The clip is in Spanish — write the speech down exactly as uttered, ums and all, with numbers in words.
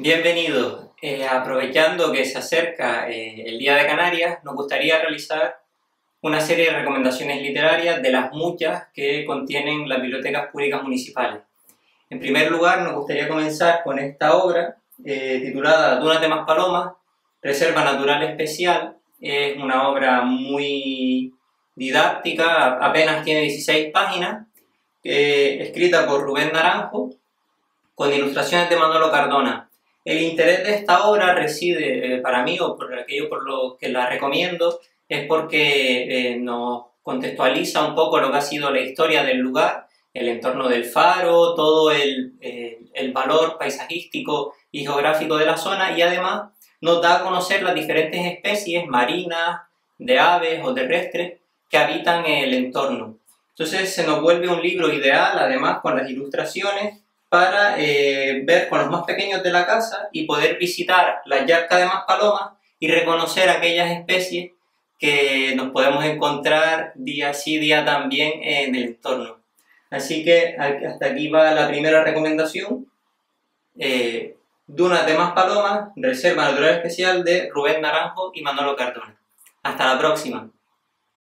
Bienvenidos. Eh, aprovechando que se acerca eh, el Día de Canarias, nos gustaría realizar una serie de recomendaciones literarias de las muchas que contienen las bibliotecas públicas municipales. En primer lugar, nos gustaría comenzar con esta obra eh, titulada Dunas de Maspalomas, Reserva Natural Especial. Es una obra muy didáctica, apenas tiene dieciséis páginas, eh, escrita por Rubén Naranjo, con ilustraciones de Manolo Cardona. El interés de esta obra reside, eh, para mí, o por aquello por lo que la recomiendo, es porque eh, nos contextualiza un poco lo que ha sido la historia del lugar, el entorno del faro, todo el, eh, el valor paisajístico y geográfico de la zona, y además nos da a conocer las diferentes especies marinas, de aves o terrestres que habitan el entorno. Entonces se nos vuelve un libro ideal, además con las ilustraciones, para eh, ver con los más pequeños de la casa y poder visitar la yarca de Maspalomas y reconocer aquellas especies que nos podemos encontrar día sí, día también en el entorno. Así que hasta aquí va la primera recomendación, eh, Dunas de Maspalomas, Reserva Natural Especial de Rubén Naranjo y Manolo Cardona. Hasta la próxima.